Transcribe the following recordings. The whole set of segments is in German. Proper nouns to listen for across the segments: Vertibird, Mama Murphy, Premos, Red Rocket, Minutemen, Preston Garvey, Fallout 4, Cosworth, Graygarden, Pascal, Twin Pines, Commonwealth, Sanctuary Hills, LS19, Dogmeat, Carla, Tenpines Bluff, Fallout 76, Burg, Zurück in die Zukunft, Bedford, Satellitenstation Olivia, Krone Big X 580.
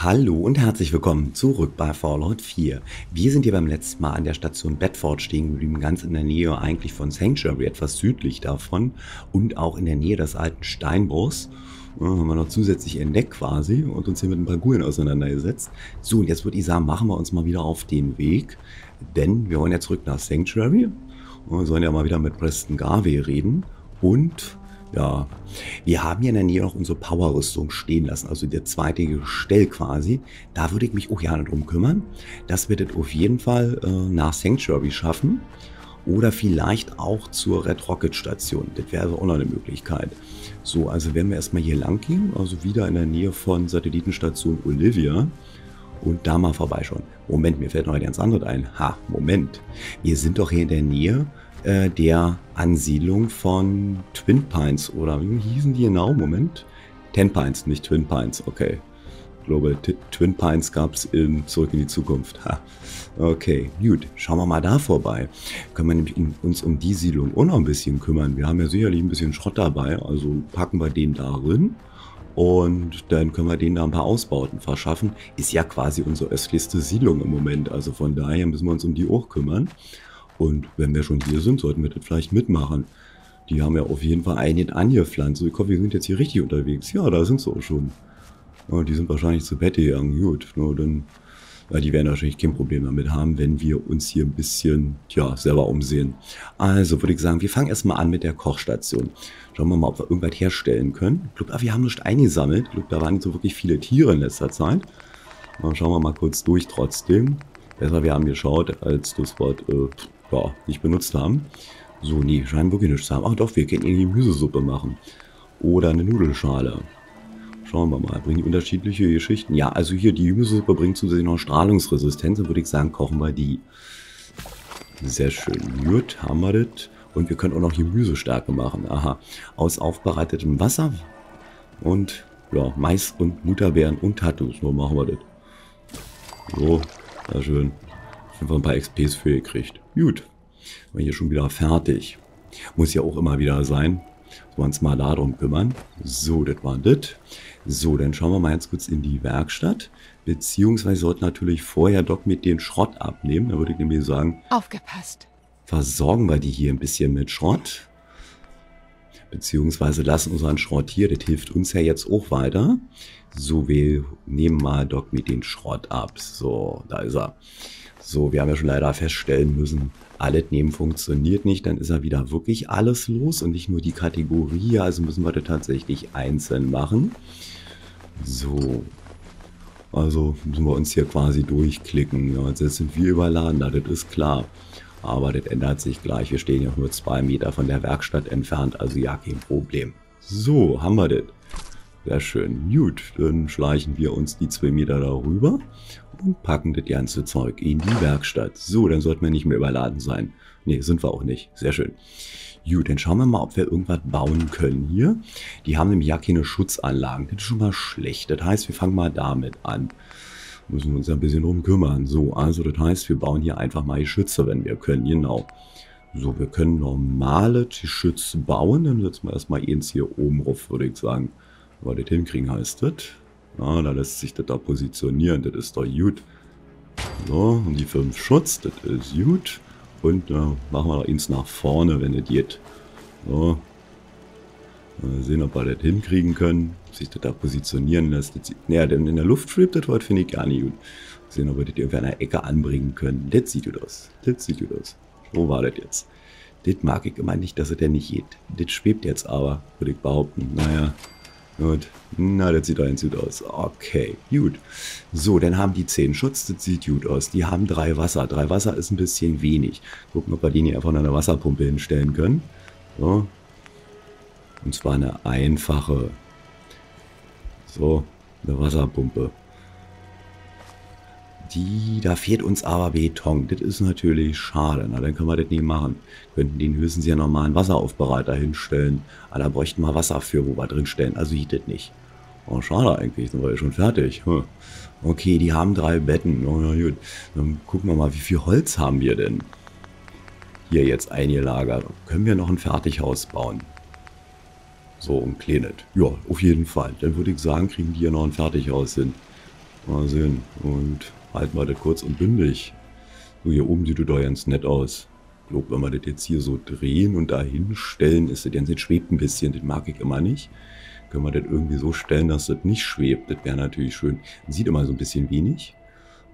Hallo und herzlich willkommen zurück bei Fallout 4. Wir sind hier beim letzten Mal an der Station Bedford stehen geblieben, ganz in der Nähe eigentlich von Sanctuary, etwas südlich davon und auch in der Nähe des alten Steinbruchs. Haben wir noch zusätzlich entdeckt quasi und uns hier mit ein paar Gulen auseinandergesetzt. So, und jetzt würde ich sagen, machen wir uns mal wieder auf den Weg, denn wir wollen ja zurück nach Sanctuary. Und wir sollen ja mal wieder mit Preston Garvey reden und... Ja, wir haben hier in der Nähe noch unsere Power-Rüstung stehen lassen, also der zweite Gestell quasi. Da würde ich mich auch gerne drum kümmern. Das wird es auf jeden Fall nach Sanctuary schaffen oder vielleicht auch zur Red Rocket Station. Das wäre also auch noch eine Möglichkeit. So, also werden wir erstmal hier lang gehen, also wieder in der Nähe von Satellitenstation Olivia und da mal vorbeischauen. Moment, mir fällt noch ganz anderes ein. Ha, Moment. Wir sind doch hier in der Nähe der Ansiedlung von Twin Pines oder wie hießen die genau? Moment. Tenpines, nicht Twin Pines, okay. Ich glaube, Twin Pines gab es in Zurück in die Zukunft. Ha. Okay, gut. Schauen wir mal da vorbei. Können wir nämlich uns um die Siedlung auch noch ein bisschen kümmern. Wir haben ja sicherlich ein bisschen Schrott dabei, also packen wir den darin. Und dann können wir denen da ein paar Ausbauten verschaffen. Ist ja quasi unsere östlichste Siedlung im Moment, also von daher müssen wir uns um die auch kümmern. Und wenn wir schon hier sind, sollten wir das vielleicht mitmachen. Die haben ja auf jeden Fall einiges angepflanzt. So, ich hoffe, wir sind jetzt hier richtig unterwegs. Ja, da sind sie auch schon. Ja, die sind wahrscheinlich zu Bett gegangen. Gut, no, dann, ja, die werden wahrscheinlich kein Problem damit haben, wenn wir uns hier ein bisschen, ja, selber umsehen. Also würde ich sagen, wir fangen erstmal an mit der Kochstation. Schauen wir mal, ob wir irgendwas herstellen können. Ich glaube, wir haben nicht eingesammelt. Ich glaube, da waren nicht so wirklich viele Tiere in letzter Zeit. Dann schauen wir mal kurz durch trotzdem. Besser, wir haben geschaut, als das Wort... ja, nicht benutzt haben. So, nee, scheinen wirklich nichts zu haben. Ach doch, wir können irgendwie Gemüsesuppe machen. Oder eine Nudelschale. Schauen wir mal, bringen die unterschiedliche Geschichten. Ja, also hier, die Gemüsesuppe bringt zusätzlich noch Strahlungsresistenz. Dann würde ich sagen, kochen wir die. Sehr schön. Gut, haben wir das. Und wir können auch noch Gemüsestärke machen. Aha. Aus aufbereitetem Wasser. Und, ja, Mais und Mutterbeeren und Tattoos. So machen wir das. So, sehr schön. Einfach ein paar XPs für gekriegt. Gut. War hier schon wieder fertig. Muss ja auch immer wieder sein. Sollen wir uns mal darum kümmern. So, das war das. So, dann schauen wir mal jetzt kurz in die Werkstatt. Beziehungsweise sollten natürlich vorher Doc mit den Schrott abnehmen. Da würde ich nämlich sagen... Aufgepasst. Versorgen wir die hier ein bisschen mit Schrott. Beziehungsweise lassen unseren Schrott hier. Das hilft uns ja jetzt auch weiter. So, wir nehmen mal Doc mit den Schrott ab. So, da ist er. So, wir haben ja schon leider feststellen müssen, alles nehmen funktioniert nicht, dann ist ja wieder wirklich alles los und nicht nur die Kategorie, also müssen wir das tatsächlich einzeln machen. So, also müssen wir uns hier quasi durchklicken, ja, jetzt sind wir überladen, das ist klar, aber das ändert sich gleich, wir stehen ja nur 2 Meter von der Werkstatt entfernt, also ja, kein Problem. So, haben wir das. Sehr schön, gut, dann schleichen wir uns die 2 Meter darüber und packen das ganze Zeug in die Werkstatt. So, dann sollten wir nicht mehr überladen sein. Ne, sind wir auch nicht. Sehr schön. Gut, dann schauen wir mal, ob wir irgendwas bauen können hier. Die haben nämlich ja keine Schutzanlagen. Das ist schon mal schlecht. Das heißt, wir fangen mal damit an. Müssen wir uns ein bisschen drum kümmern. So, also das heißt, wir bauen hier einfach mal Geschütze, wenn wir können. Genau. So, wir können normale Geschütze bauen. Dann setzen wir erstmal eins hier oben rauf, würde ich sagen. Wenn wir das hinkriegen, heißt das. Ah, da lässt sich das da positionieren, das ist doch gut. So, und die 5 Schutz, das ist gut. Und machen wir noch eins nach vorne, wenn das geht. So. Mal sehen, ob wir das hinkriegen können. Ob sich das da positionieren lässt. Naja, denn in der Luft schwebt das heute, finde ich gar nicht gut. Mal sehen, ob wir das irgendwie an der Ecke anbringen können. Das sieht gut aus. Das sieht gut aus. Wo war das jetzt? Das mag ich immer nicht, dass es ja nicht geht. Das schwebt jetzt aber, würde ich behaupten. Naja. Gut, na, das sieht doch ganz gut aus. Okay, gut. So, dann haben die 10 Schutz, das sieht gut aus. Die haben 3 Wasser. 3 Wasser ist ein bisschen wenig. Gucken, ob wir den hier einfach an eine Wasserpumpe hinstellen können. So. Und zwar eine einfache. So, eine Wasserpumpe. Die, da fehlt uns aber Beton. Das ist natürlich schade. Na, dann können wir das nicht machen. Könnten den höchstens ja normalen Wasseraufbereiter hinstellen. Aber da bräuchten wir Wasser für, wo wir drin stellen. Also geht das nicht. Oh, schade eigentlich. Sind wir ja schon fertig. Hm. Okay, die haben 3 Betten. Oh, na gut. Dann gucken wir mal, wie viel Holz haben wir denn? Hier jetzt eingelagert. Können wir noch ein Fertighaus bauen? So, ein kleines. Ja, auf jeden Fall. Dann würde ich sagen, kriegen die hier noch ein Fertighaus hin. Mal sehen. Und halt mal kurz und bündig. So, hier oben sieht du doch ganz nett aus. Ich glaube, wenn wir das jetzt hier so drehen und da hinstellen, ist das ganz nett, schwebt ein bisschen. Das mag ich immer nicht. Können wir das irgendwie so stellen, dass das nicht schwebt. Das wäre natürlich schön. Man sieht immer so ein bisschen wenig.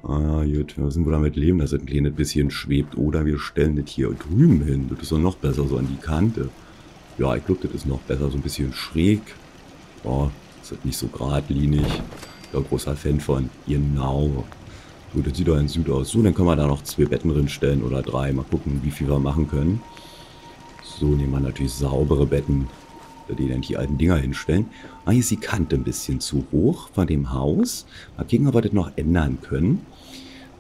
Ah, gut, wir müssen wohl damit leben, dass das ein kleines bisschen schwebt. Oder wir stellen das hier drüben hin. Das ist doch noch besser, so an die Kante. Ja, ich glaube, das ist noch besser, so ein bisschen schräg. Ja, ist das nicht so geradlinig. Ich bin ein großer Fan von. Genau. So, das sieht doch ein Süd aus. So, dann können wir da noch 2 Betten drin stellen oder 3. Mal gucken, wie viel wir machen können. So, nehmen wir natürlich saubere Betten, die dann die alten Dinger hinstellen. Ah, hier ist die Kante ein bisschen zu hoch von dem Haus. Mal gucken, ob wir das noch ändern können.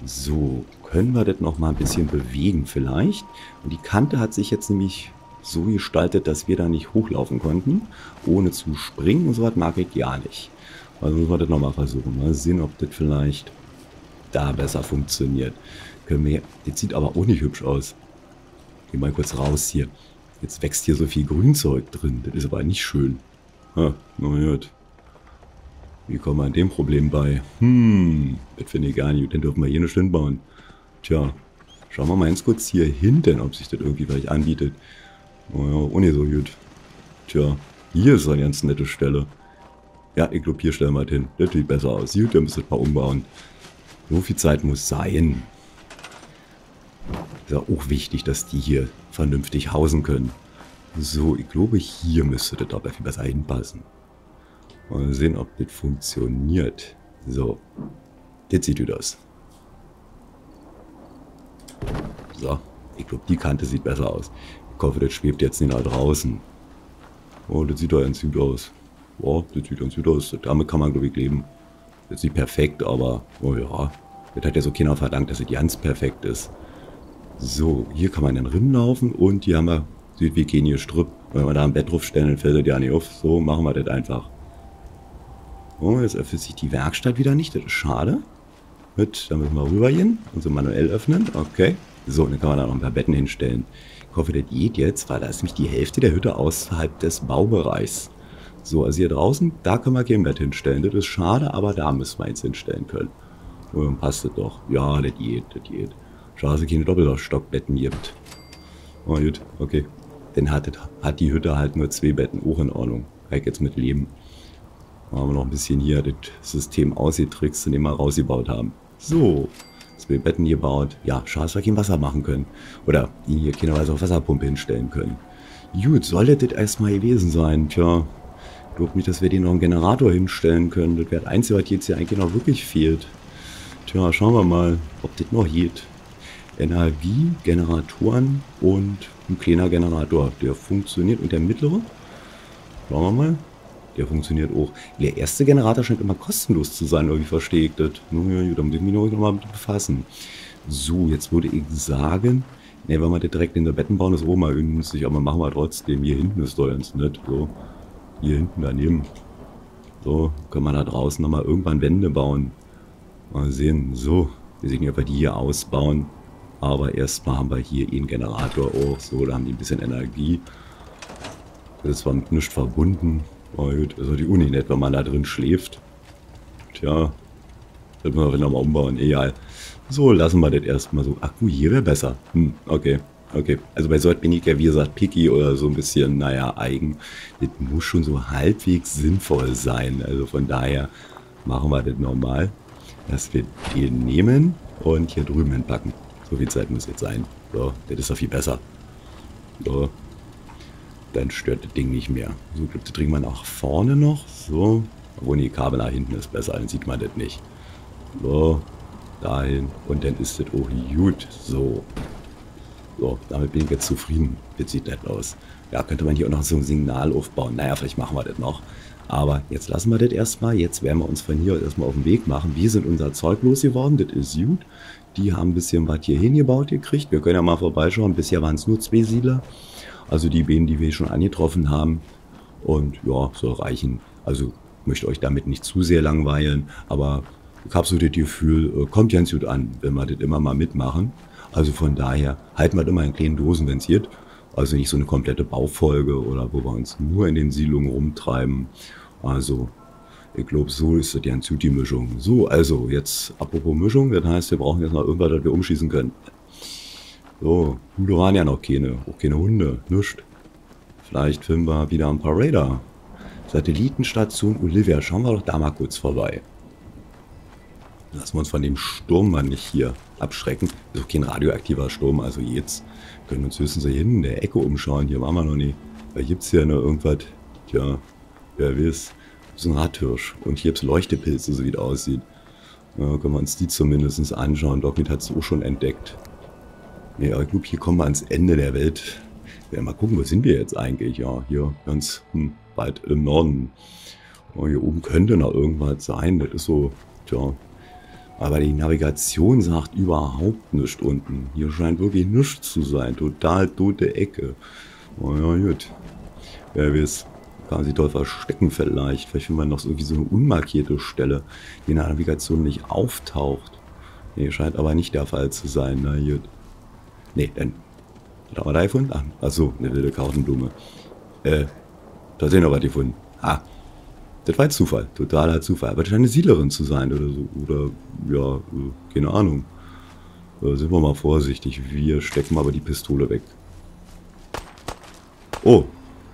So, können wir das noch mal ein bisschen bewegen vielleicht. Und die Kante hat sich jetzt nämlich so gestaltet, dass wir da nicht hochlaufen konnten. Ohne zu springen und so was mag ich gar nicht. Also müssen wir das nochmal versuchen. Mal sehen, ob das vielleicht da besser funktioniert. Können wir, das sieht aber auch nicht hübsch aus. Geh mal kurz raus hier. Jetzt wächst hier so viel Grünzeug drin. Das ist aber nicht schön. Ha, na gut. Wie kommen wir an dem Problem bei? Das finde ich gar nicht. Dann dürfen wir hier nicht hinbauen. Tja, schauen wir mal ganz kurz hier hinten, ob sich das irgendwie vielleicht anbietet. Naja, auch nicht so gut. Tja, hier ist eine ganz nette Stelle. Ja, ich glaube, hier stellen wir halt hin. Das sieht besser aus. Gut, dann müssen wir mal umbauen. So viel Zeit muss sein. Ist ja auch wichtig, dass die hier vernünftig hausen können. So, ich glaube, hier müsste das aber viel besser hinpassen. Mal sehen, ob das funktioniert. So. Jetzt sieht ihr das. So. Ich glaube, die Kante sieht besser aus. Ich hoffe, das schwebt jetzt nicht nach draußen. Oh, das sieht doch ganz gut aus. Boah, das sieht ganz gut aus. Damit kann man, glaube ich, leben. Das ist nicht perfekt, aber, oh ja. Das hat ja so keiner verdankt, dass es ganz perfekt ist. So, hier kann man dann rinlaufen und hier haben wir, sieht wie gehen hier Strüpp. Wenn wir da ein Bett draufstellen, dann fällt das ja nicht auf. So, machen wir das einfach. Oh, jetzt öffnet sich die Werkstatt wieder nicht. Das ist schade. Gut, dann müssen wir rübergehen. Also manuell öffnen. Okay. So, dann kann man da noch ein paar Betten hinstellen. Ich hoffe, das geht jetzt, weil da ist nämlich die Hälfte der Hütte außerhalb des Baubereichs. So, also hier draußen, da können wir kein Bett hinstellen. Das ist schade, aber da müssen wir eins hinstellen können. Und dann passt das doch. Ja, das geht, das geht. Schade, dass es keine Doppelstockbetten gibt. Oh, gut, okay. Dann hat die Hütte halt nur 2 Betten. Auch in Ordnung. Kann ich jetzt mit leben. Dann haben wir noch ein bisschen hier das System ausgetrickst, indem wir rausgebaut haben. So, 2 Betten gebaut. Ja, schade, dass wir kein Wasser machen können. Oder hier keinerweise auf Wasserpumpe hinstellen können. Gut, sollte das erstmal gewesen sein. Tja. Ich glaube nicht, dass wir den noch einen Generator hinstellen können. Das wäre das Einzige, was jetzt hier eigentlich noch wirklich fehlt. Tja, schauen wir mal, ob das noch geht. Energie, Generatoren und ein kleiner Generator. Der funktioniert. Und der mittlere? Schauen wir mal. Der funktioniert auch. Der erste Generator scheint immer kostenlos zu sein, irgendwie verstehe ich das. Ja, da muss ich mich noch mal mit befassen. So, jetzt würde ich sagen... Ne, wenn wir das direkt in der Betten bauen, ist auch mal ungünstig. Aber machen wir trotzdem. Hier hinten ist doch ganz nett. So. Hier hinten daneben. So, können wir da draußen nochmal irgendwann Wände bauen. Mal sehen. So, wir sehen, ob wir die hier ausbauen. Aber erstmal haben wir hier einen Generator auch. So, da haben die ein bisschen Energie. Das ist zwar mit nichts verbunden. Aber gut, ist doch die Uni nett, wenn man da drin schläft. Tja, das müssen wir nochmal umbauen. Egal. So, lassen wir das erstmal so. Ach, hier wäre besser. Okay. Okay, also bei so etwas bin ich ja, wie gesagt, picky oder so ein bisschen, naja, eigen. Das muss schon so halbwegs sinnvoll sein. Also von daher machen wir das normal, dass wir den nehmen und hier drüben hinpacken. So viel Zeit muss jetzt sein. So, das ist doch viel besser. So, dann stört das Ding nicht mehr. So, das kriegen wir nach vorne noch. So, obwohl die Kabel nach hinten ist besser, dann sieht man das nicht. So, dahin und dann ist das auch gut. So. So, damit bin ich jetzt zufrieden. Das sieht nett aus. Ja, könnte man hier auch noch so ein Signal aufbauen. Naja, vielleicht machen wir das noch. Aber jetzt lassen wir das erstmal. Jetzt werden wir uns von hier erstmal auf den Weg machen. Wir sind unser Zeug losgeworden. Das ist gut. Die haben ein bisschen was hier hingebaut gekriegt. Wir können ja mal vorbeischauen. Bisher waren es nur 2 Siedler. Also die Bäden, die wir schon angetroffen haben. Und ja, soll reichen. Also ich möchte euch damit nicht zu sehr langweilen. Aber ich habe so das Gefühl, kommt ganz gut an, wenn wir das immer mal mitmachen. Also von daher halten wir das immer in kleinen Dosen, wenn es geht. Also nicht so eine komplette Baufolge oder wo wir uns nur in den Siedlungen rumtreiben. Also Ich glaube, so ist das ja eine Zuti-Mischung. So, also, jetzt, apropos Mischung, das heißt, wir brauchen jetzt mal irgendwas, das wir umschießen können. So, Hühner waren ja noch keine, auch keine Hunde, nichts. Vielleicht finden wir wieder ein paar Raider. Satellitenstation Olivia, schauen wir doch da mal kurz vorbei. Lassen wir uns von dem Sturm mal nicht hier abschrecken. Ist auch kein radioaktiver Sturm, also jetzt können wir uns höchstens hier hinten in der Ecke umschauen. Hier waren wir noch nie. Da gibt es ja noch irgendwas, tja, wer weiß, so ein Radhirsch. Und hier gibt es Leuchtepilze, so wie es aussieht. Ja, können wir uns die zumindest anschauen. Dogmeat hat es auch schon entdeckt. Ja, ich glaube, hier kommen wir ans Ende der Welt. Ja, mal gucken, wo sind wir jetzt eigentlich? Ja, hier ganz weit im Norden. Oh, hier oben könnte noch irgendwas sein. Das ist so, tja. Aber die Navigation sagt überhaupt nichts unten. Hier scheint wirklich nichts zu sein. Total tote Ecke. Oh ja, gut. Wer weiß, kann man sich dort verstecken vielleicht. Vielleicht finden wir noch irgendwie so eine unmarkierte Stelle, die in der Navigation nicht auftaucht. Nee, scheint aber nicht der Fall zu sein. Na gut. Nee, dann. Was haben wir da gefunden? Achso, eine wilde Kartenblume. Da sehen wir was gefunden. Ah. Das war jetzt Zufall, totaler Zufall. Aber das scheint eine Siedlerin zu sein oder so. Oder, ja, keine Ahnung. Sind wir mal vorsichtig. Wir stecken aber die Pistole weg. Oh,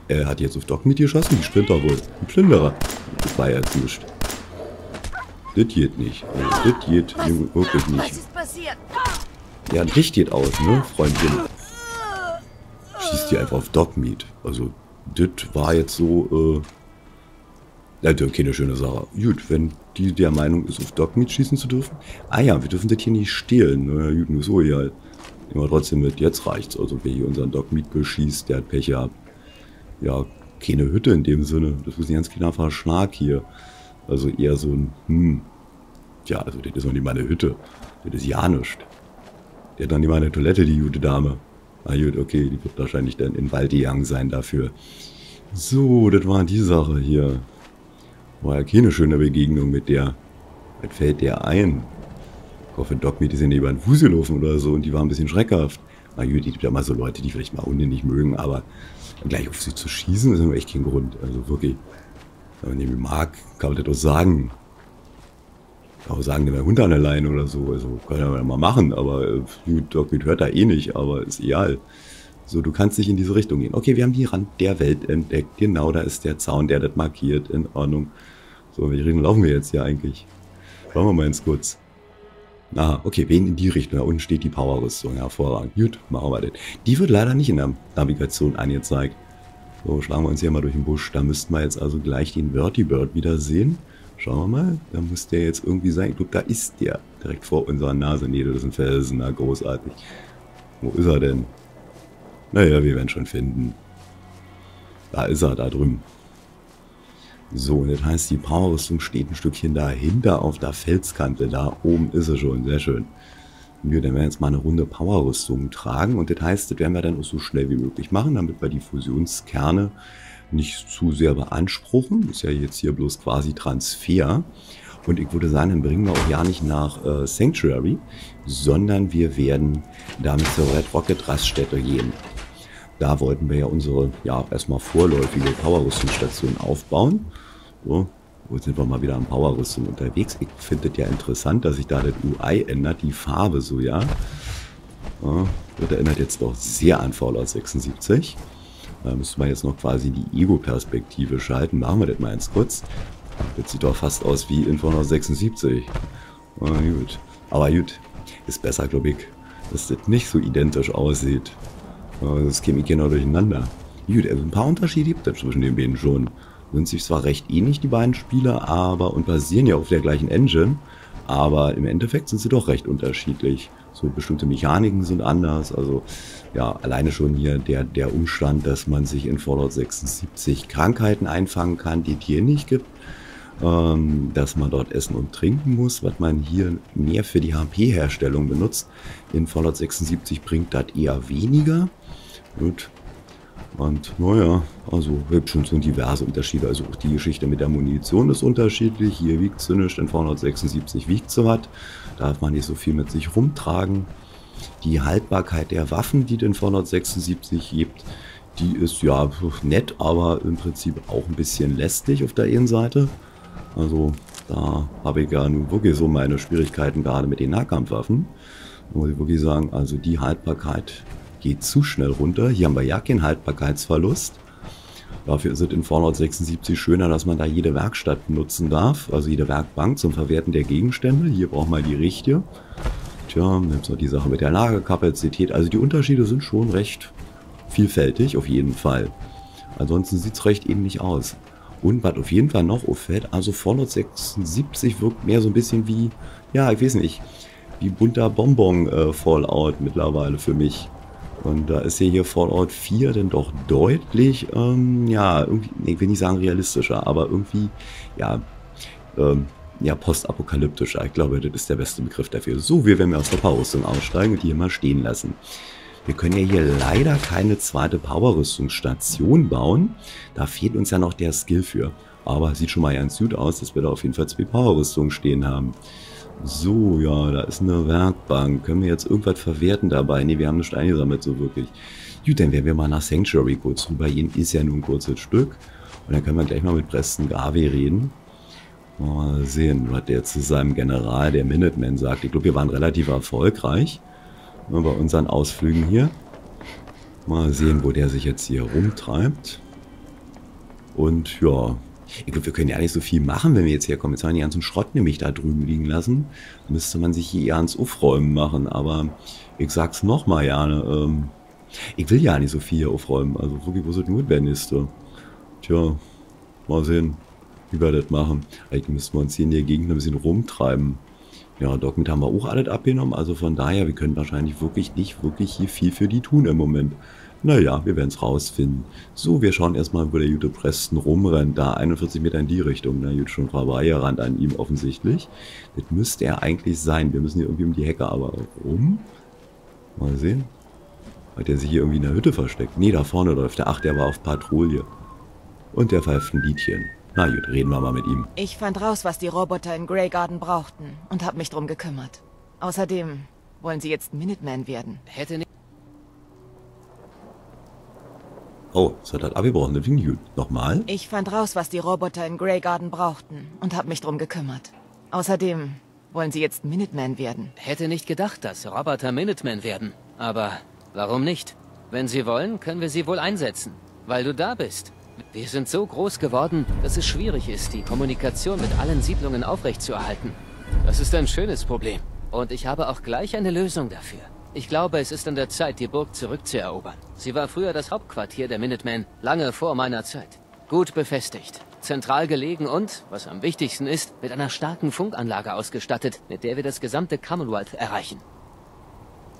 er hat jetzt auf Dogmeat geschossen. Die Splinter wohl. Ein Plünderer. Das war jetzt nicht. Das geht nicht. Also, das geht wirklich nicht. Was ist passiert? Ja, das Licht geht aus, ne, Freundchen? Schießt die einfach auf Dogmeat. Also, das war jetzt so, ja, okay, eine schöne Sache. Gut, wenn die der Meinung ist, auf Dogmeat schießen zu dürfen. Ah ja, wir dürfen das hier nicht stehlen. Na gut, nur so, ja. Nehmen wir trotzdem mit. Jetzt reicht's. Also, wer hier unseren Dogmeat beschießt, der hat Pech gehabt. Ja, keine Hütte in dem Sinne. Das ist ein ganz kleiner Verschlag hier. Also eher so ein, ja, also das ist noch nicht mal eine Hütte. Das ist ja nichts. Der hat noch nicht mal eine Toilette, die gute Dame. Ah gut, okay, die wird wahrscheinlich dann in den Wald gegangen sein dafür. So, das war die Sache hier. War ja keine schöne Begegnung mit der. Was fällt der ein? Ich hoffe, Dogmeat, die sind über den Fuß gelaufen oder so und die waren ein bisschen schreckhaft. Na gut, es gibt ja mal so Leute, die vielleicht mal Hunde nicht mögen, aber gleich auf sie zu schießen, ist echt kein Grund. Also wirklich, wenn man den mag, kann man das auch sagen. Kann auch sagen, der Hund an der Leine oder so. Also kann man ja mal machen, aber gut, Dogmeat hört da eh nicht, aber ist egal. So, du kannst nicht in diese Richtung gehen. Okay, wir haben die Rand der Welt entdeckt. Genau, da ist der Zaun, der das markiert. In Ordnung. So, in welche Richtung laufen wir jetzt hier eigentlich? Schauen wir mal ins kurz. Ah, okay, wen in die Richtung? Da unten steht die Power-Rüstung. Hervorragend. Gut, machen wir das. Die wird leider nicht in der Navigation angezeigt. So, schlagen wir uns hier mal durch den Busch. Da müssten wir jetzt also gleich den Vertibird wieder sehen. Schauen wir mal. Da muss der jetzt irgendwie sein. Ich glaube, da ist der. Direkt vor unserer Nase. Nee, das ist ein Felsen. Na, großartig. Wo ist er denn? Naja, wir werden schon finden. Da ist er, da drüben. So, und das heißt, die Power-Rüstung steht ein Stückchen dahinter auf der Felskante. Da oben ist sie schon, sehr schön. Und wir, dann werden wir jetzt mal eine Runde Power-Rüstung tragen. Und das heißt, das werden wir dann auch so schnell wie möglich machen, damit wir die Fusionskerne nicht zu sehr beanspruchen. Ist ja jetzt hier bloß quasi Transfer. Und ich würde sagen, dann bringen wir auch ja nicht nach Sanctuary, sondern wir werden damit zur Red Rocket Raststätte gehen. Da wollten wir ja unsere, ja, erstmal vorläufige Power-Rüstungsstation aufbauen. So, jetzt sind wir mal wieder am Power-Rüstung unterwegs. Ich finde das ja interessant, dass sich da das UI ändert, die Farbe so, ja. Ja, das erinnert jetzt doch sehr an Fallout 76. Da müssen wir jetzt noch quasi die Ego-Perspektive schalten. Machen wir das mal ganz kurz. Das sieht doch fast aus wie in Fallout 76. Oh, gut. Aber gut, ist besser, glaube ich, dass das nicht so identisch aussieht. Das käme ich genau durcheinander. Gut, also ein paar Unterschiede gibt es zwischen den beiden schon. Sind sich zwar recht ähnlich, die beiden Spiele, aber und basieren ja auf der gleichen Engine, aber im Endeffekt sind sie doch recht unterschiedlich. So bestimmte Mechaniken sind anders, also ja, alleine schon hier der Umstand, dass man sich in Fallout 76 Krankheiten einfangen kann, die es hier nicht gibt. Dass man dort essen und trinken muss, was man hier mehr für die HP-Herstellung benutzt. In Fallout 76 bringt das eher weniger. Gut. Und naja, also gibt schon so diverse Unterschiede. Also auch die Geschichte mit der Munition ist unterschiedlich. Hier wiegt sie nichts, in Fallout 76 wiegt sie was. Darf man nicht so viel mit sich rumtragen. Die Haltbarkeit der Waffen, die es in Fallout 76 gibt, die ist ja nett, aber im Prinzip auch ein bisschen lästig auf der einen Seite. Also da habe ich ja nun wirklich so meine Schwierigkeiten gerade mit den Nahkampfwaffen. Da muss ich wirklich sagen, also die Haltbarkeit geht zu schnell runter. Hier haben wir ja keinen Haltbarkeitsverlust. Dafür ist es in Fallout 76 schöner, dass man da jede Werkstatt benutzen darf. Also jede Werkbank zum Verwerten der Gegenstände. Hier braucht man die richtige. Tja, dann ist noch die Sache mit der Lagerkapazität. Also die Unterschiede sind schon recht vielfältig, auf jeden Fall. Ansonsten sieht es recht ähnlich aus. Und was auf jeden Fall noch auffällt, also Fallout 76 wirkt mehr so ein bisschen wie, ja, ich weiß nicht, wie bunter Bonbon-Fallout mittlerweile für mich. Und da ist hier Fallout 4 dann doch deutlich, ja, irgendwie, ich will nicht sagen realistischer, aber irgendwie, ja, ja, postapokalyptischer. Ich glaube, das ist der beste Begriff dafür. So wie wenn wir aus der Powerrüstung aussteigen und die hier mal stehen lassen. Wir können ja hier leider keine zweite Powerrüstungsstation bauen. Da fehlt uns ja noch der Skill für. Aber sieht schon mal ganz gut aus, dass wir da auf jeden Fall zwei Powerrüstungen stehen haben. So, ja, da ist eine Werkbank. Können wir jetzt irgendwas verwerten dabei? Ne, wir haben nichts eingesammelt, so wirklich. Gut, dann werden wir mal nach Sanctuary kurz rüber gehen. Ist ja nur ein kurzes Stück. Und dann können wir gleich mal mit Preston Garvey reden. Mal sehen, was der zu seinem General, der Minutemen, sagt. Ich glaube, wir waren relativ erfolgreich bei unseren Ausflügen hier. Mal sehen, wo der sich jetzt hier rumtreibt. Und ja, ich glaube, wir können ja nicht so viel machen, wenn wir jetzt herkommen. Jetzt haben wir den ganzen Schrott nämlich da drüben liegen lassen. Müsste man sich hier eher ans Aufräumen machen. Aber ich sag's nochmal, ja. Ich will ja nicht so viel hier aufräumen. Also wirklich, wo es notwendig ist. Tja, mal sehen, wie wir das machen. Eigentlich müssten wir uns hier in der Gegend ein bisschen rumtreiben. Ja, damit haben wir auch alles abgenommen. Also von daher, wir können wahrscheinlich wirklich nicht wirklich hier viel für die tun im Moment. Naja, wir werden es rausfinden. So, wir schauen erstmal, wo der gute Preston rumrennt. Da 41 Meter in die Richtung. Na gut, schon vorbeigerannt an ihm offensichtlich. Das müsste er eigentlich sein. Wir müssen hier irgendwie um die Hecke aber rum. Mal sehen. Hat er sich hier irgendwie in der Hütte versteckt? Nee, da vorne läuft der. Ach, der war auf Patrouille. Und der pfeift ein Liedchen. Na gut, reden wir mal mit ihm. Ich fand raus, was die Roboter in Graygarden brauchten und habe mich drum gekümmert. Außerdem wollen sie jetzt Minuteman werden. Hätte nicht... Oh, das hat halt abgebrochen, das ging gut. Nochmal? Ich fand raus, was die Roboter in Graygarden brauchten und habe mich drum gekümmert. Außerdem wollen sie jetzt Minutemen werden. Hätte nicht gedacht, dass Roboter Minutemen werden. Aber warum nicht? Wenn sie wollen, können wir sie wohl einsetzen. Weil du da bist. Wir sind so groß geworden, dass es schwierig ist, die Kommunikation mit allen Siedlungen aufrechtzuerhalten. Das ist ein schönes Problem. Und ich habe auch gleich eine Lösung dafür. Ich glaube, es ist an der Zeit, die Burg zurückzuerobern. Sie war früher das Hauptquartier der Minutemen, lange vor meiner Zeit. Gut befestigt, zentral gelegen und, was am wichtigsten ist, mit einer starken Funkanlage ausgestattet, mit der wir das gesamte Commonwealth erreichen.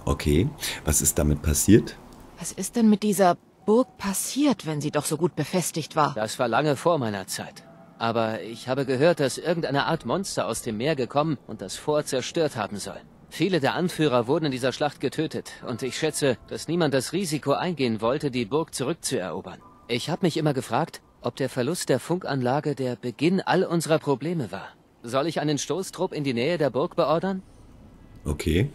Okay, was ist damit passiert? Was ist denn mit dieser Burg passiert, wenn sie doch so gut befestigt war? Das war lange vor meiner Zeit. Aber ich habe gehört, dass irgendeine Art Monster aus dem Meer gekommen und das Fort zerstört haben soll. Viele der Anführer wurden in dieser Schlacht getötet und ich schätze, dass niemand das Risiko eingehen wollte, die Burg zurückzuerobern. Ich habe mich immer gefragt, ob der Verlust der Funkanlage der Beginn all unserer Probleme war. Soll ich einen Stoßtrupp in die Nähe der Burg beordern? Okay,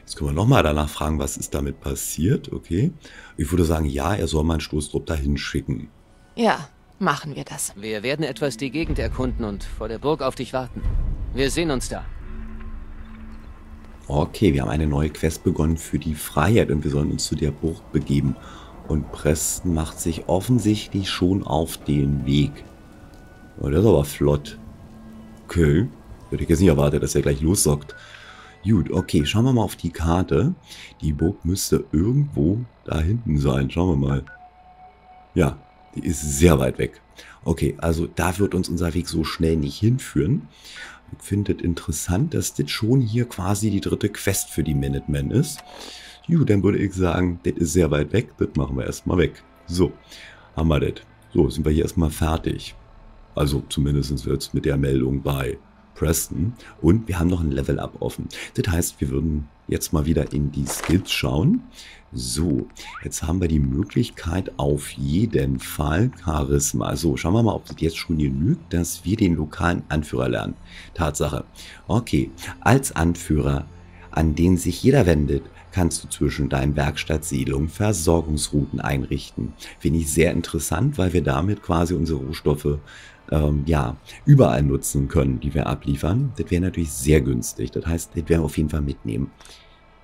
jetzt können wir nochmal danach fragen, was ist damit passiert, okay? Ich würde sagen, ja, er soll mal einen Stoßtrupp dahin schicken. Ja, machen wir das. Wir werden etwas die Gegend erkunden und vor der Burg auf dich warten. Wir sehen uns da. Okay, wir haben eine neue Quest begonnen für die Freiheit und wir sollen uns zu der Burg begeben. Und Preston macht sich offensichtlich schon auf den Weg. Oh, das ist aber flott. Okay, würde ich jetzt nicht erwartet, dass er gleich lossockt. Gut, okay, schauen wir mal auf die Karte. Die Burg müsste irgendwo da hinten sein, schauen wir mal. Ja, die ist sehr weit weg. Okay, also da wird uns unser Weg so schnell nicht hinführen. Ich finde es interessant, dass das schon hier quasi die dritte Quest für die Minutemen ist. Gut, dann würde ich sagen, das ist sehr weit weg. Das machen wir erstmal weg. So, haben wir das. So, sind wir hier erstmal fertig. Also zumindest jetzt mit der Meldung bei Preston. Und wir haben noch ein Level-Up offen. Das heißt, wir würden jetzt mal wieder in die Skills schauen. So, jetzt haben wir die Möglichkeit auf jeden Fall Charisma. So, schauen wir mal, ob das jetzt schon genügt, dass wir den lokalen Anführer lernen. Tatsache. Okay, als Anführer, an den sich jeder wendet, kannst du zwischen deinen Werkstattsiedlungen Versorgungsrouten einrichten. Finde ich sehr interessant, weil wir damit quasi unsere Rohstoffe ja, überall nutzen können, die wir abliefern. Das wäre natürlich sehr günstig. Das heißt, das werden wir auf jeden Fall mitnehmen.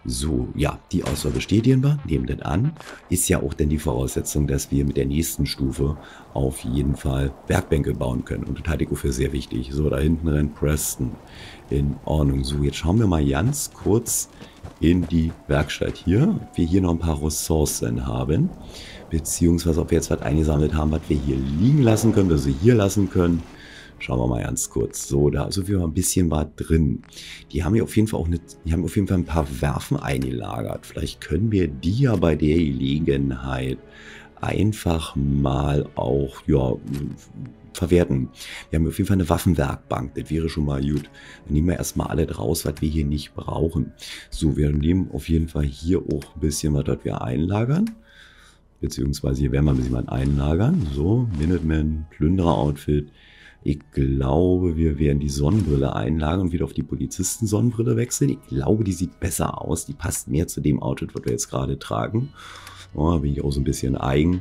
So, ja, die Auswahl bestätigen wir, nehmen das an. Ist ja auch dann die Voraussetzung, dass wir mit der nächsten Stufe auf jeden Fall Werkbänke bauen können. Und das halte ich für sehr wichtig. So, da hinten rennt Preston. In Ordnung. So, jetzt schauen wir mal ganz kurz in die Werkstatt hier, ob wir hier noch ein paar Ressourcen haben. Beziehungsweise, ob wir jetzt was eingesammelt haben, was wir hier liegen lassen können, was wir hier lassen können. Schauen wir mal ganz kurz. So, da ist auf jeden Fall ein bisschen was drin. Die haben hier auf jeden Fall auch eine, die haben auf jeden Fall ein paar Werfen eingelagert. Vielleicht können wir die ja bei der Gelegenheit einfach mal auch, ja, verwerten. Wir haben auf jeden Fall eine Waffenwerkbank. Das wäre schon mal gut. Dann nehmen wir erstmal alles raus, was wir hier nicht brauchen. So, wir nehmen auf jeden Fall hier auch ein bisschen was, was wir einlagern. Beziehungsweise hier werden wir ein bisschen was einlagern. So, Minutemen, Plünderer-Outfit. Ich glaube, wir werden die Sonnenbrille einlagern und wieder auf die Polizisten-Sonnenbrille wechseln. Ich glaube, die sieht besser aus. Die passt mehr zu dem Outfit, was wir jetzt gerade tragen. Oh, da bin ich auch so ein bisschen eigen.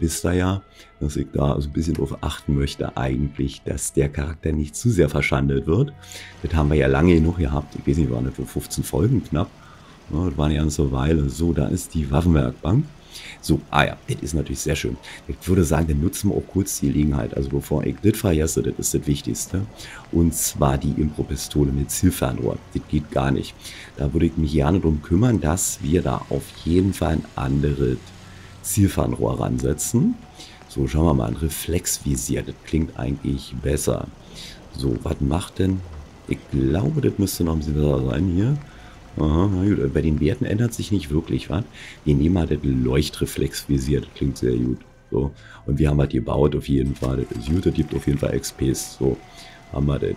Wisst ihr ja, dass ich da so ein bisschen drauf achten möchte eigentlich, dass der Charakter nicht zu sehr verschandelt wird. Das haben wir ja lange genug gehabt. Ich weiß nicht, waren das für 15 Folgen knapp. Ja, das waren ja eine ganze Weile. So, da ist die Waffenwerkbank. So, ah ja, das ist natürlich sehr schön. Ich würde sagen, dann nutzen wir auch kurz die Gelegenheit. Also bevor ich das vergesse, das ist das Wichtigste. Und zwar die Impro-Pistole mit Zielfernrohr. Das geht gar nicht. Da würde ich mich gerne darum kümmern, dass wir da auf jeden Fall ein anderes Zielfernrohr ransetzen. So, schauen wir mal, ein Reflexvisier. Das klingt eigentlich besser. So, was macht denn? Ich glaube, das müsste noch ein bisschen besser sein hier. Aha, na gut, bei den Werten ändert sich nicht wirklich was. Wir nehmen halt das Leuchtreflexvisier, das klingt sehr gut. So. Und wir haben halt gebaut auf jeden Fall. Das ist gut, das gibt auf jeden Fall XPs. So, haben wir das.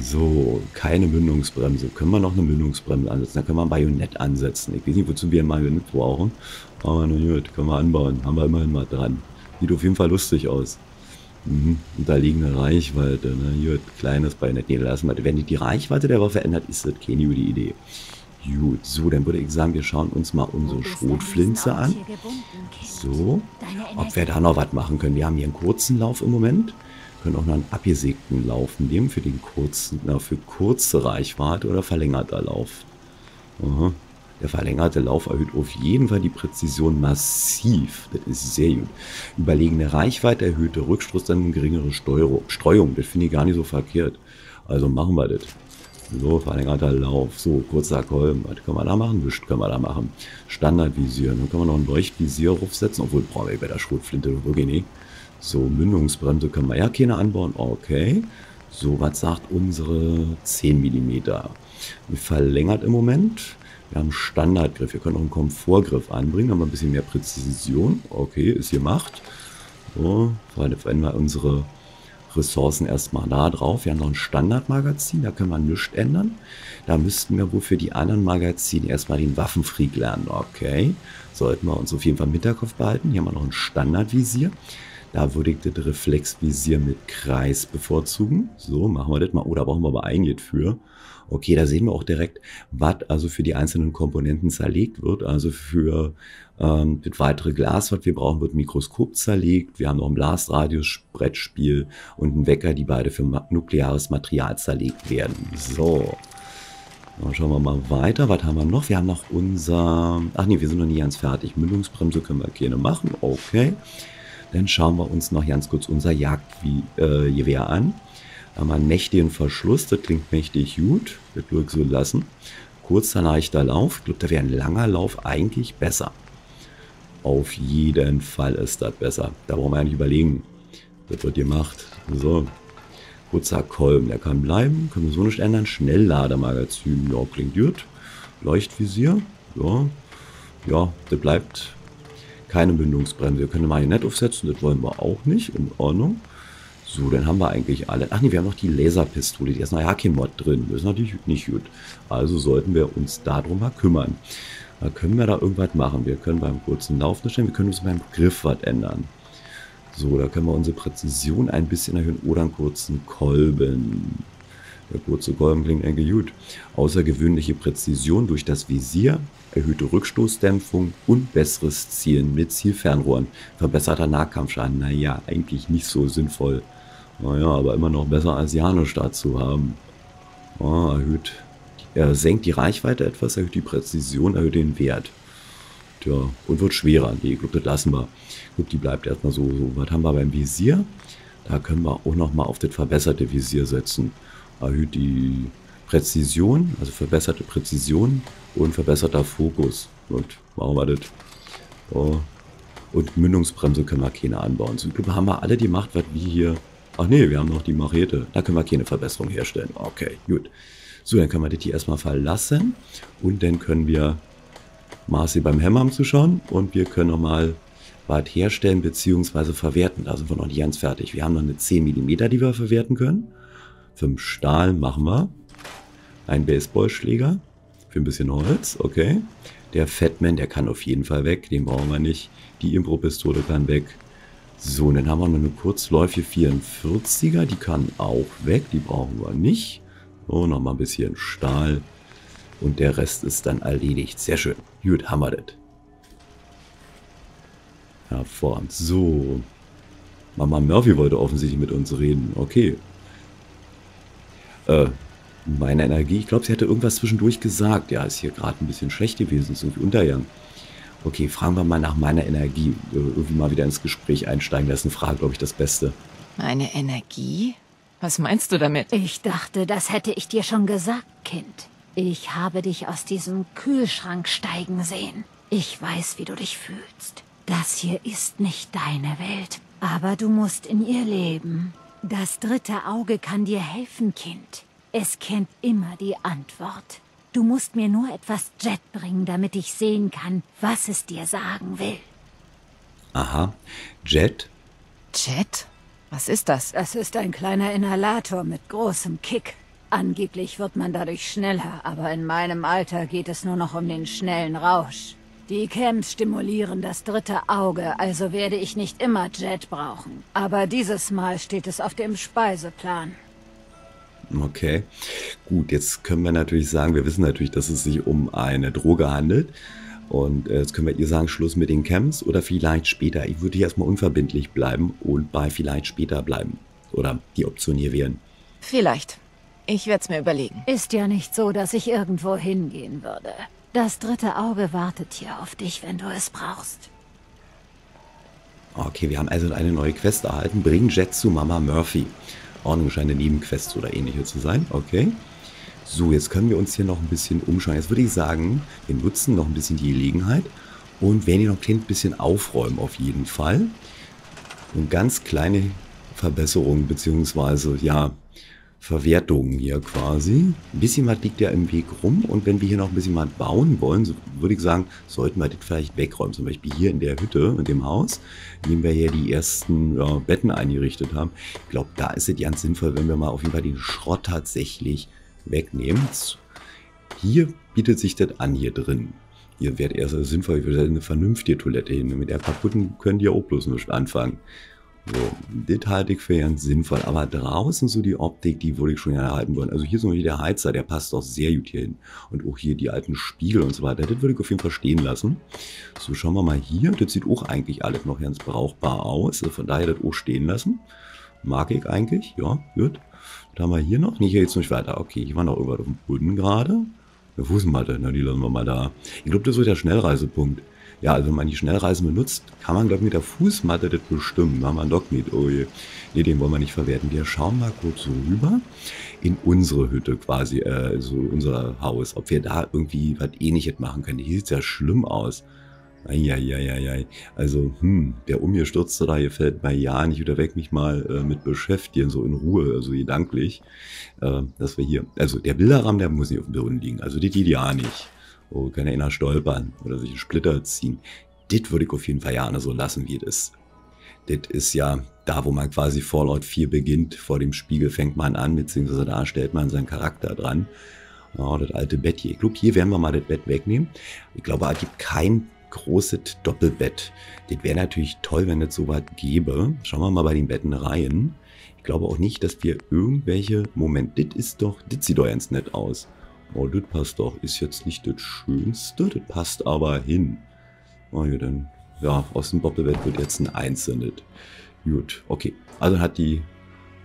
So, keine Mündungsbremse. Können wir noch eine Mündungsbremse ansetzen? Da können wir ein Bajonett ansetzen. Ich weiß nicht, wozu wir ein Bajonett brauchen. Aber na gut, können wir anbauen. Haben wir immerhin mal dran. Sieht auf jeden Fall lustig aus. Unterliegende Reichweite, ne? Gut, kleines Bajonett, nee, lassen wir. Wenn die Reichweite der Waffe ändert, ist das keine gute Idee. Gut, so, dann würde ich sagen, wir schauen uns mal unsere Schrotflinze an. So, ob wir da noch was machen können. Wir haben hier einen kurzen Lauf im Moment. Wir können auch noch einen abgesägten Lauf nehmen für den kurzen, na, für kurze Reichweite oder verlängerter Lauf. Aha. Der verlängerte Lauf erhöht auf jeden Fall die Präzision massiv. Das ist sehr gut. Überlegene Reichweite, erhöhte Rückstoßdämpfung, geringere Streuung. Das finde ich gar nicht so verkehrt. Also machen wir das. So, verlängerter Lauf. So, kurzer Kolben. Was können wir da machen? Nichts können wir da machen. Standardvisier. Dann können wir noch ein Leuchtvisier draufsetzen. Obwohl, brauchen wir bei der Schrotflinte wirklich nicht. So, Mündungsbremse können wir ja keine anbauen. Okay. So, was sagt unsere 10 mm? Verlängert im Moment. Wir haben Standardgriff, wir können auch einen Komfortgriff anbringen, haben wir ein bisschen mehr Präzision. Okay, ist gemacht. So, verändern wir unsere Ressourcen erstmal da drauf. Wir haben noch ein Standardmagazin, da können wir nichts ändern. Da müssten wir wohl für die anderen Magazine erstmal den Waffenfreak lernen. Okay, sollten wir uns auf jeden Fall im Hinterkopf behalten. Hier haben wir noch ein Standardvisier. Da würde ich das Reflexvisier mit Kreis bevorzugen. So, machen wir das mal. Oh, da brauchen wir aber eingeht für. Okay, da sehen wir auch direkt, was also für die einzelnen Komponenten zerlegt wird. Also für das weitere Glas, was wir brauchen, wird ein Mikroskop zerlegt. Wir haben noch ein Blastradius, Brettspiel und einen Wecker, die beide für nukleares Material zerlegt werden. So, dann schauen wir mal weiter. Was haben wir noch? Wir haben noch unser... Ach nee, wir sind noch nie ganz fertig. Mündungsbremse können wir keine machen. Okay. Dann schauen wir uns noch ganz kurz unser Jagdgewehr an. Da haben wir einen mächtigen Verschluss, das klingt mächtig gut. Das würde ich so lassen. Kurzer, leichter Lauf. Ich glaube, da wäre ein langer Lauf eigentlich besser. Auf jeden Fall ist das besser. Da brauchen wir ja nicht überlegen. Das wird gemacht. So. Kurzer Kolben, der kann bleiben. Können wir so nicht ändern. Schnelllademagazin, ja, klingt gut. Leuchtvisier, ja. Ja, das bleibt. Keine Mündungsbremse. Wir können eine Marionette aufsetzen, das wollen wir auch nicht. In Ordnung. So, dann haben wir eigentlich alle. Ach nee, wir haben noch die Laserpistole. Die ist noch ja kein Mod drin. Das ist natürlich nicht gut. Also sollten wir uns darum mal kümmern. Da können wir da irgendwas machen. Wir können beim kurzen Lauf nicht stellen. Wir können uns beim Griff was ändern. So, da können wir unsere Präzision ein bisschen erhöhen oder einen kurzen Kolben. Der kurze Kolben klingt eigentlich gut. Außergewöhnliche Präzision durch das Visier, erhöhte Rückstoßdämpfung und besseres Zielen mit Zielfernrohren. Verbesserter Nahkampfschaden, naja, eigentlich nicht so sinnvoll. Naja, aber immer noch besser als Janusz dazu haben. Oh, erhöht. Er senkt die Reichweite etwas, erhöht die Präzision, erhöht den Wert. Tja, und wird schwerer. Nee, ich glaube, das lassen wir. Gut, die bleibt erstmal so. Was haben wir beim Visier? Da können wir auch nochmal auf das verbesserte Visier setzen. Erhöht die Präzision, also verbesserte Präzision und verbesserter Fokus. Gut, machen wir das. Oh. Und Mündungsbremse können wir keine anbauen. Zum Glück haben wir alle die Macht, was wir hier... Ach nee, wir haben noch die Machete. Da können wir keine Verbesserung herstellen. Okay, gut. So, dann können wir das hier erstmal verlassen. Und dann können wir Marcy beim Hämmern zuschauen. Und wir können nochmal was herstellen bzw. verwerten. Da sind wir noch nicht ganz fertig. Wir haben noch eine 10 mm, die wir verwerten können. Für Stahl machen wir einen Baseballschläger. Für ein bisschen Holz, okay. Der Fatman, der kann auf jeden Fall weg. Den brauchen wir nicht. Die Impro-Pistole kann weg. So, und dann haben wir noch eine kurzläufige 44er, die kann auch weg, die brauchen wir nicht. So, nochmal ein bisschen Stahl und der Rest ist dann erledigt. Sehr schön. Gut, haben wir das. Hervorragend. So, Mama Murphy wollte offensichtlich mit uns reden. Okay. Meine Energie, ich glaube, sie hatte irgendwas zwischendurch gesagt. Ja, ist hier gerade ein bisschen schlecht gewesen, ist irgendwie untergegangen. Okay, fragen wir mal nach meiner Energie. Irgendwie mal wieder ins Gespräch einsteigen. Das ist eine Frage, glaube ich, das Beste. Meine Energie? Was meinst du damit? Ich dachte, das hätte ich dir schon gesagt, Kind. Ich habe dich aus diesem Kühlschrank steigen sehen. Ich weiß, wie du dich fühlst. Das hier ist nicht deine Welt, aber du musst in ihr leben. Das dritte Auge kann dir helfen, Kind. Es kennt immer die Antwort. Du musst mir nur etwas Jet bringen, damit ich sehen kann, was es dir sagen will. Aha. Jet? Jet? Was ist das? Das ist ein kleiner Inhalator mit großem Kick. Angeblich wird man dadurch schneller, aber in meinem Alter geht es nur noch um den schnellen Rausch. Die Camps stimulieren das dritte Auge, also werde ich nicht immer Jet brauchen. Aber dieses Mal steht es auf dem Speiseplan. Okay, gut, jetzt können wir natürlich sagen, wir wissen natürlich, dass es sich um eine Droge handelt. Und jetzt können wir ihr sagen, Schluss mit den Camps oder vielleicht später. Ich würde hier erstmal unverbindlich bleiben und bei vielleicht später bleiben. Oder die Option hier wählen. Vielleicht. Ich werde es mir überlegen. Ist ja nicht so, dass ich irgendwo hingehen würde. Das dritte Auge wartet hier auf dich, wenn du es brauchst. Okay, wir haben also eine neue Quest erhalten. Bring Jet zu Mama Murphy. Ordnung scheint eine Nebenquest oder ähnliches zu sein. Okay. So, jetzt können wir uns hier noch ein bisschen umschauen. Jetzt würde ich sagen, wir nutzen noch ein bisschen die Gelegenheit und werden hier noch ein bisschen aufräumen auf jeden Fall. Und ganz kleine Verbesserungen bzw. ja, Verwertungen hier quasi. Ein bisschen was liegt ja im Weg rum und wenn wir hier noch ein bisschen was bauen wollen, so würde ich sagen, sollten wir das vielleicht wegräumen. Zum Beispiel hier in der Hütte, in dem Haus, in dem wir hier die ersten Betten eingerichtet haben. Ich glaube, da ist es ganz sinnvoll, wenn wir mal auf jeden Fall den Schrott tatsächlich wegnehmen. Hier bietet sich das an, hier drin. Hier wäre erst sinnvoll, ich würde eine vernünftige Toilette hin. Mit der kaputten könnt ihr auch bloß nicht anfangen. So, das halte ich für ganz sinnvoll, aber draußen so die Optik, die würde ich schon erhalten wollen. Also hier ist noch hier der Heizer, der passt doch sehr gut hier hin. Und auch hier die alten Spiegel und so weiter, das würde ich auf jeden Fall stehen lassen. So, schauen wir mal hier, das sieht auch eigentlich alles noch ganz brauchbar aus, also von daher das auch stehen lassen. Mag ich eigentlich, ja, gut. Da haben wir hier noch, nee, hier geht's nicht weiter, okay, hier war noch irgendwas auf dem Boden gerade. Wo ist denn mal denn? Na, die lassen wir mal da. Ich glaube, das wird der Schnellreisepunkt. Ja, also wenn man die Schnellreisen benutzt, kann man, glaube ich, mit der Fußmatte das bestimmen. Da haben wir einen Dogmeat. Oh je. Nee, den wollen wir nicht verwerten. Wir schauen mal kurz so rüber in unsere Hütte quasi, also unser Haus. Ob wir da irgendwie was Ähnliches machen können. Hier sieht es ja schlimm aus. Eieieiei. Also, der Umgestürzte da, hier fällt mir ja nicht wieder weg, mich mal mit beschäftigen, so in Ruhe, also gedanklich, dass wir hier, also der Bilderrahmen, der muss nicht auf dem Boden liegen, also die ja nicht. Oh, kann ja einer stolpern oder sich einen Splitter ziehen. Das würde ich auf jeden Fall ja so lassen, wie das ist. Das ist ja da, wo man quasi Fallout 4 beginnt, vor dem Spiegel fängt man an, beziehungsweise da stellt man seinen Charakter dran. Oh, das alte Bett hier. Ich glaube, hier werden wir mal das Bett wegnehmen. Ich glaube, es gibt kein großes Doppelbett. Das wäre natürlich toll, wenn es sowas gäbe. Schauen wir mal bei den Betten rein. Ich glaube auch nicht, dass wir irgendwelche... Moment, das ist doch... Das sieht doch ganz nett aus. Oh, das passt doch. Ist jetzt nicht das Schönste. Das passt aber hin. Oh ja, dann... Ja, aus dem Doppelbett wird jetzt ein Einzelnes. Gut, okay. Also hat die...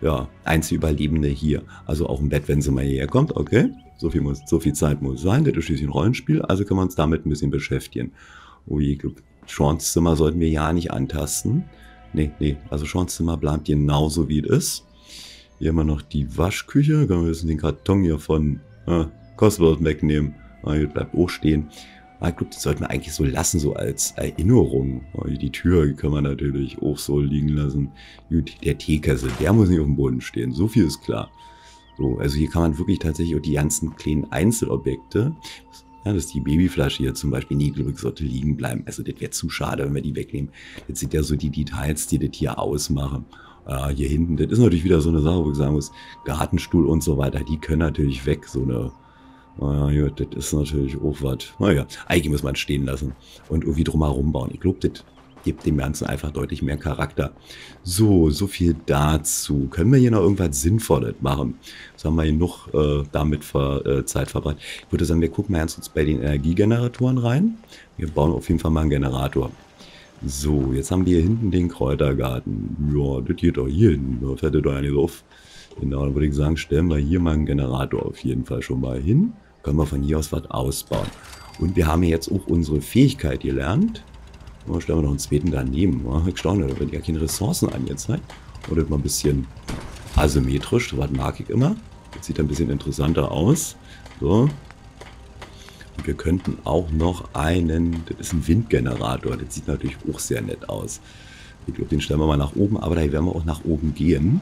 Ja, einzige Überlebende hier. Also auch im Bett, wenn sie mal hierher kommt, okay? So viel Zeit muss sein. Das ist schließlich ein Rollenspiel, also können wir uns damit ein bisschen beschäftigen. Ui, Schornszimmer sollten wir ja nicht antasten. Nee, also Schornszimmer bleibt genauso wie es ist. Hier haben wir noch die Waschküche. Können wir jetzt den Karton hier von Cosworth wegnehmen. Hier bleibt auch stehen. Ich glaube, das sollten wir eigentlich so lassen, so als Erinnerung. Die Tür kann man natürlich auch so liegen lassen. Gut, der Teekessel, der muss nicht auf dem Boden stehen. So viel ist klar. So, also hier kann man wirklich tatsächlich auch die ganzen kleinen Einzelobjekte, ja, das ist die Babyflasche hier zum Beispiel, die sollte liegen bleiben. Also das wäre zu schade, wenn wir die wegnehmen. Jetzt sind ja so die Details, die das hier ausmachen. Hier hinten, das ist natürlich wieder so eine Sache, wo ich sagen muss, Gartenstuhl und so weiter, die können natürlich weg, so eine... Ja, das ist natürlich auch was. Naja, eigentlich muss man stehen lassen und irgendwie drumherum bauen. Ich glaube, das gibt dem Ganzen einfach deutlich mehr Charakter. So viel dazu. Können wir hier noch irgendwas Sinnvolles machen? Das haben wir hier noch damit Zeit verbracht. Ich würde sagen, wir gucken mal ganz kurz bei den Energiegeneratoren rein. Wir bauen auf jeden Fall mal einen Generator. So, jetzt haben wir hier hinten den Kräutergarten. Ja, das geht doch hier hin. Das hätte doch eigentlich auf. Genau, dann würde ich sagen, stellen wir hier mal einen Generator auf jeden Fall schon mal hin. Können wir von hier aus was ausbauen. Und wir haben jetzt auch unsere Fähigkeit gelernt. Oh, stellen wir noch einen zweiten daneben. Oh, ich staune, da werden ja keine Ressourcen angezeigt. Oder mal ein bisschen asymmetrisch, sowas mag ich immer. Das sieht ein bisschen interessanter aus. So. Und wir könnten auch noch einen, das ist ein Windgenerator, das sieht natürlich auch sehr nett aus. Ich glaube, den stellen wir mal nach oben, aber da werden wir auch nach oben gehen.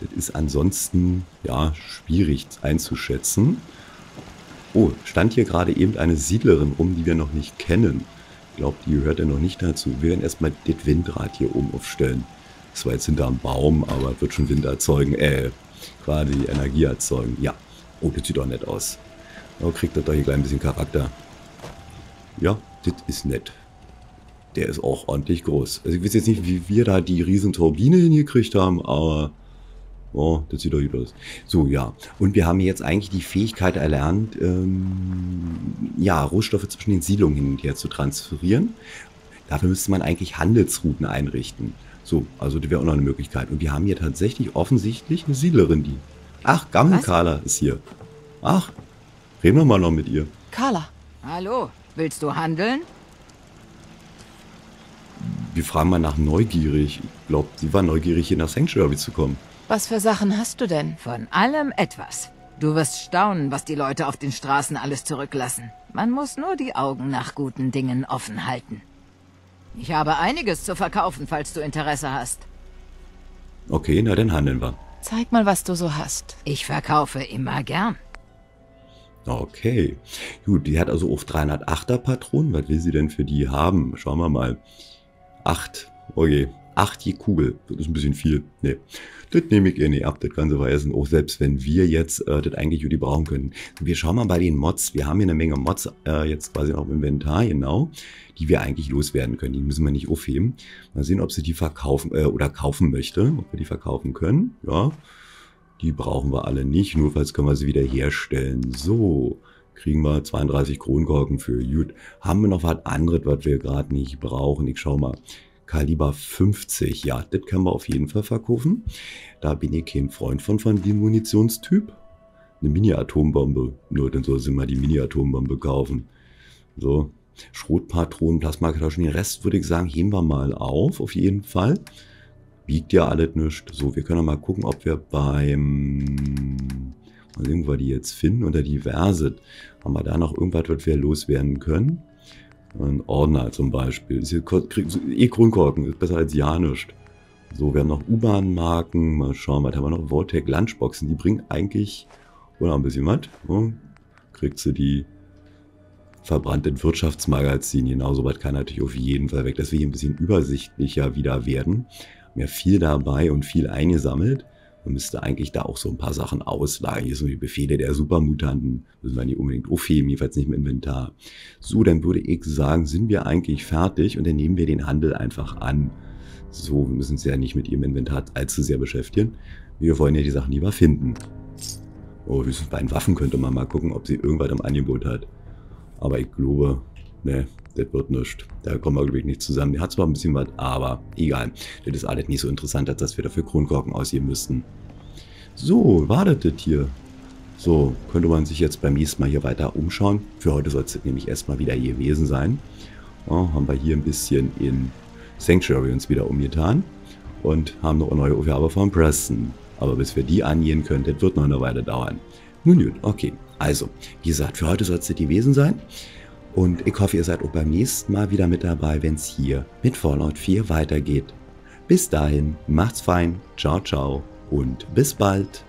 Das ist ansonsten, ja, schwierig einzuschätzen. Oh, stand hier gerade eben eine Siedlerin rum, die wir noch nicht kennen. Ich glaube, die gehört ja noch nicht dazu. Wir werden erstmal das Windrad hier oben aufstellen. Das war jetzt hinterm Baum, aber wird schon Wind erzeugen. Quasi Energie erzeugen. Ja. Oh, das sieht doch nett aus. Oh, kriegt das doch hier gleich ein bisschen Charakter. Ja, das ist nett. Der ist auch ordentlich groß. Also ich weiß jetzt nicht, wie wir da die riesen Turbine hingekriegt haben, aber... Oh, das sieht doch gut aus. So, ja. Und wir haben jetzt eigentlich die Fähigkeit erlernt, ja, Rohstoffe zwischen den Siedlungen hin und her zu transferieren. Dafür müsste man eigentlich Handelsrouten einrichten. So, also das wäre auch noch eine Möglichkeit. Und wir haben hier tatsächlich offensichtlich eine Siedlerin, die... Ach, Carla ist hier. Ach, reden wir mal noch mit ihr. Carla. Hallo, willst du handeln? Wir fragen mal nach neugierig. Ich glaube, sie war neugierig, hier nach Sanctuary zu kommen. Was für Sachen hast du denn? Von allem etwas. Du wirst staunen, was die Leute auf den Straßen alles zurücklassen. Man muss nur die Augen nach guten Dingen offen halten. Ich habe einiges zu verkaufen, falls du Interesse hast. Okay, na dann handeln wir. Zeig mal, was du so hast. Ich verkaufe immer gern. Okay. Gut, die hat also auf 308er Patronen. Was will sie denn für die haben? Schauen wir mal. 8. Okay. 8 je Kugel. Das ist ein bisschen viel. Nee, das nehme ich ihr nicht ab. Das kann sie vergessen. Auch selbst wenn wir jetzt das eigentlich Judy brauchen können. Wir schauen mal bei den Mods. Wir haben hier eine Menge Mods jetzt quasi auch im Inventar, genau, die wir eigentlich loswerden können. Die müssen wir nicht aufheben. Mal sehen, ob sie die verkaufen oder kaufen möchte. Ob wir die verkaufen können. Ja, die brauchen wir alle nicht. Nurfalls können wir sie wieder herstellen. So, kriegen wir 32 Kronkorken für Judy. Haben wir noch was anderes, was wir gerade nicht brauchen? Ich schau mal. Kaliber 50, ja, das können wir auf jeden Fall verkaufen. Da bin ich kein Freund von dem Munitionstyp. Eine Mini-Atombombe, nur dann soll sie mal die Mini-Atombombe kaufen. So, Schrotpatronen, Plasmakataschen, den Rest würde ich sagen, heben wir mal auf jeden Fall. Wiegt ja alles nichts. So, wir können mal gucken, ob wir beim... Mal sehen, wo wir die jetzt finden, unter Diverse. Haben wir da noch irgendwas, was wir loswerden können? Ein Ordner zum Beispiel. Grünkorken ist besser als ja nichts. So, wir haben noch U-Bahn-Marken. Mal schauen, was haben wir noch? Vortec-Lunchboxen. Die bringen eigentlich oder ein bisschen was. So, kriegst du die verbrannten Wirtschaftsmagazine. Genau, so was kann natürlich auf jeden Fall weg. Dass wir hier ein bisschen übersichtlicher wieder werden. Wir haben ja viel dabei und viel eingesammelt. Man müsste eigentlich da auch so ein paar Sachen auslagern. Hier sind die Befehle der Supermutanten. Müssen wir nicht unbedingt aufheben, jedenfalls nicht im Inventar. So, dann würde ich sagen, sind wir eigentlich fertig und dann nehmen wir den Handel einfach an. So, wir müssen uns ja nicht mit ihrem Inventar allzu sehr beschäftigen. Wir wollen ja die Sachen lieber finden. Oh, höchstens bei den Waffen könnte man mal gucken, ob sie irgendwas im Angebot hat. Aber ich glaube, ne, das wird nichts. Da kommen wir, glaube ich, nicht zusammen. Die hat zwar ein bisschen was, aber egal. Das ist alles nicht so interessant, als dass wir dafür Kronkorken ausgeben müssten. So, wartet das hier. So, könnte man sich jetzt beim nächsten Mal hier weiter umschauen. Für heute soll es nämlich erstmal wieder hier gewesen sein. Oh, haben wir hier ein bisschen in Sanctuary uns wieder umgetan. Und haben noch eine neue Aufgabe von Preston. Aber bis wir die angehen können, das wird noch eine Weile dauern. Nun gut, okay. Also, wie gesagt, für heute soll es das gewesen sein. Und ich hoffe, ihr seid auch beim nächsten Mal wieder mit dabei, wenn es hier mit Fallout 4 weitergeht. Bis dahin, macht's fein, ciao, ciao und bis bald.